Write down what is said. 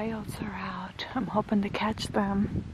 coyotes are out. I'm hoping to catch them.